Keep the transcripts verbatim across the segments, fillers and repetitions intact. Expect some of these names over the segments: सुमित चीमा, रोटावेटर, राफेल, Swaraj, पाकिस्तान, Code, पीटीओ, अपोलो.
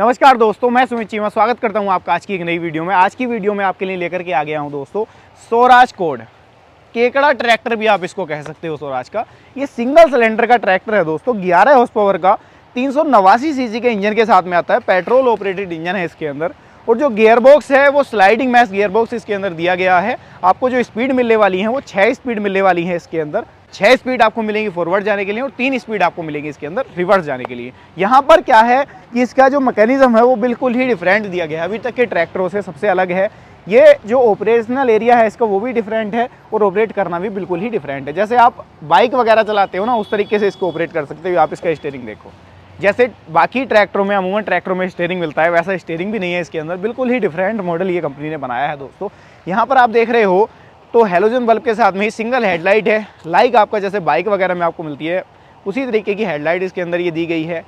नमस्कार दोस्तों, मैं सुमित चीमा स्वागत करता हूं आपका आज की एक नई वीडियो में। आज की वीडियो में आपके लिए लेकर के आ गया हूं दोस्तों स्वराज कोड, केकड़ा ट्रैक्टर भी आप इसको कह सकते हो स्वराज का। ये सिंगल सिलेंडर का ट्रैक्टर है दोस्तों, ग्यारह हॉर्स पावर का, तीन सौ नवासी सीसी के इंजन के साथ में आता है। पेट्रोल ऑपरेटेड इंजन है इसके अंदर, और जो गियरबॉक्स है वो स्लाइडिंग मैश गियरबॉक्स इसके अंदर दिया गया है। आपको जो स्पीड मिलने वाली है वो छः स्पीड मिलने वाली है इसके अंदर। छः स्पीड आपको मिलेंगी फॉरवर्ड जाने के लिए और तीन स्पीड आपको मिलेंगी इसके अंदर रिवर्स जाने के लिए। यहाँ पर क्या है कि इसका जो मैकेनिज्म है वो बिल्कुल ही डिफरेंट दिया गया है, अभी तक के ट्रैक्टरों से सबसे अलग है। ये जो ऑपरेशनल एरिया है इसका वो भी डिफरेंट है और ऑपरेट करना भी बिल्कुल ही डिफरेंट है। जैसे आप बाइक वगैरह चलाते हो ना, उस तरीके से इसको ऑपरेट कर सकते हो। आप इसका स्टीयरिंग देखो, जैसे बाकी ट्रैक्टरों में अमूमन ट्रैक्टरों में स्टीयरिंग मिलता है, वैसा स्टीयरिंग भी नहीं है इसके अंदर। बिल्कुल ही डिफरेंट मॉडल ये कंपनी ने बनाया है दोस्तों। यहाँ पर आप देख रहे हो तो हेलोजन बल्ब के साथ में ही सिंगल हेडलाइट है। लाइक आपका जैसे बाइक वगैरह में आपको मिलती है उसी तरीके की हेडलाइट इसके अंदर ये दी गई है।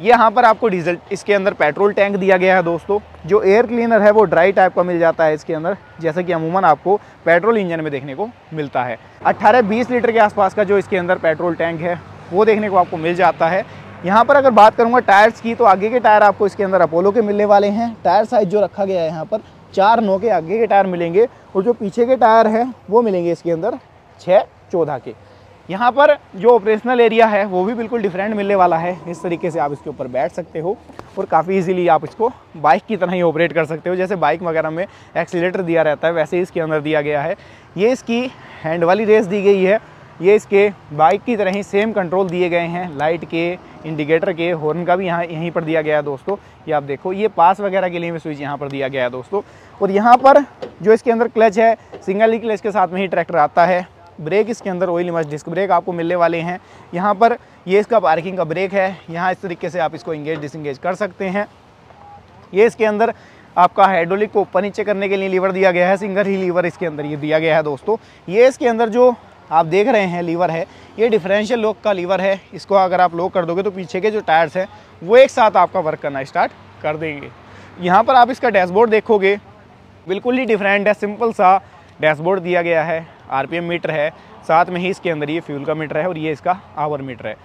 यहाँ पर आपको डीजल इसके अंदर पेट्रोल टैंक दिया गया है दोस्तों। जो एयर क्लीनर है वो ड्राई टाइप का मिल जाता है इसके अंदर, जैसा कि अमूमन आपको पेट्रोल इंजन में देखने को मिलता है। अट्ठारह बीस लीटर के आसपास का जो इसके अंदर पेट्रोल टैंक है वो देखने को आपको मिल जाता है। यहाँ पर अगर बात करूँगा टायर्स की, तो आगे के टायर आपको इसके अंदर अपोलो के मिलने वाले हैं। टायर साइज जो रखा गया है यहाँ पर चार नौ के आगे के टायर मिलेंगे, और जो पीछे के टायर हैं वो मिलेंगे इसके अंदर छः चौदह के। यहाँ पर जो ऑपरेशनल एरिया है वो भी बिल्कुल डिफरेंट मिलने वाला है। इस तरीके से आप इसके ऊपर बैठ सकते हो और काफ़ी इजीली आप इसको बाइक की तरह ही ऑपरेट कर सकते हो। जैसे बाइक वगैरह में एक्सीलेटर दिया रहता है वैसे ही इसके अंदर दिया गया है। ये इसकी हैंड वाली रेस दी गई है। ये इसके बाइक की तरह ही सेम कंट्रोल दिए गए हैं, लाइट के, इंडिकेटर के, हॉर्न का भी यहाँ यहीं पर दिया गया है दोस्तों। ये आप देखो, ये पास वगैरह के लिए भी स्विच यहाँ पर दिया गया है दोस्तों। और यहाँ पर जो इसके अंदर क्लच है, सिंगल ही क्लच के साथ में ही ट्रैक्टर आता है। ब्रेक इसके अंदर ऑयल इमर्स डिस्क ब्रेक आपको मिलने वाले हैं। यहाँ पर ये इसका पार्किंग का ब्रेक है, यहाँ इस तरीके से आप इसको इंगेज डिसंगेज कर सकते हैं। ये इसके अंदर आपका हाइड्रोलिक को ऊपर नीचे करने के लिए लीवर दिया गया है, सिंगल ही लीवर इसके अंदर ये दिया गया है दोस्तों। ये इसके अंदर जो आप देख रहे हैं लीवर है, ये डिफरेंशियल लॉक का लीवर है। इसको अगर आप लॉक कर दोगे तो पीछे के जो टायर्स हैं वो एक साथ आपका वर्क करना स्टार्ट कर देंगे। यहाँ पर आप इसका डैशबोर्ड देखोगे, बिल्कुल ही डिफरेंट है। सिंपल सा डैशबोर्ड दिया गया है, आरपीएम मीटर है, साथ में ही इसके अंदर ये फ्यूल का मीटर है और ये इसका आवर मीटर है।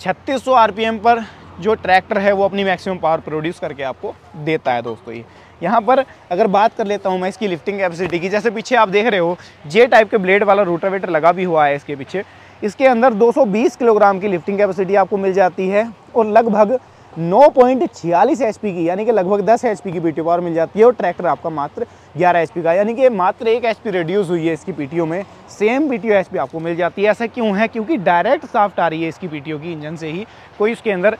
छत्तीस सौ आरपीएम पर जो ट्रैक्टर है वो अपनी मैक्सिमम पावर प्रोड्यूस करके आपको देता है दोस्तों। ये यहाँ पर अगर बात कर लेता हूँ मैं इसकी लिफ्टिंग कैपेसिटी की, जैसे पीछे आप देख रहे हो जे टाइप के ब्लेड वाला रोटावेटर लगा भी हुआ है इसके पीछे। इसके अंदर दो सौ बीस किलोग्राम की लिफ्टिंग कैपेसिटी आपको मिल जाती है और लगभग नौ पॉइंट चार छह एचपी की, यानी कि लगभग दस एचपी की पीटीओ पावर मिल जाती है। और ट्रैक्टर आपका मात्र ग्यारह एचपी का, यानी कि मात्र एक एचपी रिड्यूस हुई है इसकी पीटीओ में। सेम पीटीओ एचपी आपको मिल जाती है। ऐसा क्यों है? क्योंकि डायरेक्ट साफ्ट आ रही है इसकी पीटीओ की इंजन से ही, कोई उसके अंदर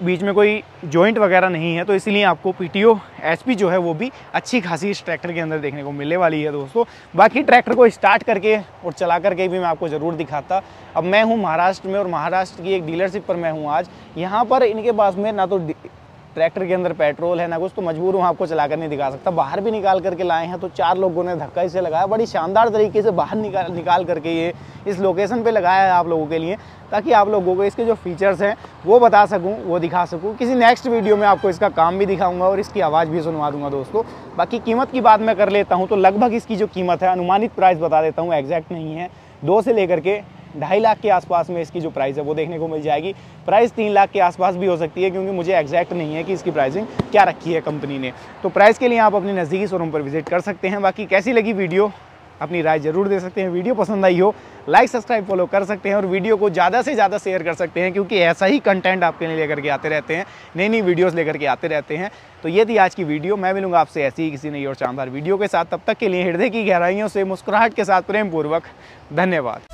बीच में कोई जॉइंट वगैरह नहीं है, तो इसीलिए आपको पीटीओ एचपी जो है वो भी अच्छी खासी इस ट्रैक्टर के अंदर देखने को मिलने वाली है दोस्तों। बाकी ट्रैक्टर को स्टार्ट करके और चला करके भी मैं आपको ज़रूर दिखाता। अब मैं हूँ महाराष्ट्र में और महाराष्ट्र की एक डीलरशिप पर मैं हूँ आज। यहाँ पर इनके पास में ना तो ट्रैक्टर के अंदर पेट्रोल है ना कुछ, तो मजबूर हूँ आपको चला कर नहीं दिखा सकता। बाहर भी निकाल करके लाए हैं, तो चार लोगों ने धक्का इसे लगाया, बड़ी शानदार तरीके से बाहर निकाल निकाल करके ये इस लोकेशन पे लगाया है आप लोगों के लिए, ताकि आप लोगों को इसके जो फीचर्स हैं वो बता सकूँ, वो दिखा सकूँ। किसी नेक्स्ट वीडियो में आपको इसका काम भी दिखाऊँगा और इसकी आवाज़ भी सुनवा दूँगा दोस्तों। बाकी कीमत की बात मैं कर लेता हूँ, तो लगभग इसकी जो कीमत है अनुमानित प्राइस बता देता हूँ, एग्जैक्ट नहीं है, दो से लेकर के ढाई लाख के आसपास में इसकी जो प्राइस है वो देखने को मिल जाएगी। प्राइस तीन लाख के आसपास भी हो सकती है, क्योंकि मुझे एग्जैक्ट नहीं है कि इसकी प्राइसिंग क्या रखी है कंपनी ने। तो प्राइस के लिए आप अपने नज़दीकी शोरूम पर विजिट कर सकते हैं। बाकी कैसी लगी वीडियो अपनी राय ज़रूर दे सकते हैं। वीडियो पसंद आई हो लाइक सब्सक्राइब फॉलो कर सकते हैं और वीडियो को ज़्यादा से ज़्यादा शेयर कर सकते हैं, क्योंकि ऐसा ही कंटेंट आपके लिए लेकर के आते रहते हैं, नई नई वीडियोस लेकर के आते रहते हैं। तो ये थी आज की वीडियो, मैं मिलूंगा आपसे ऐसी ही किसी नई और शानदार वीडियो के साथ। तब तक के लिए हृदय की गहराइयों से मुस्कुराहट के साथ प्रेमपूर्वक धन्यवाद।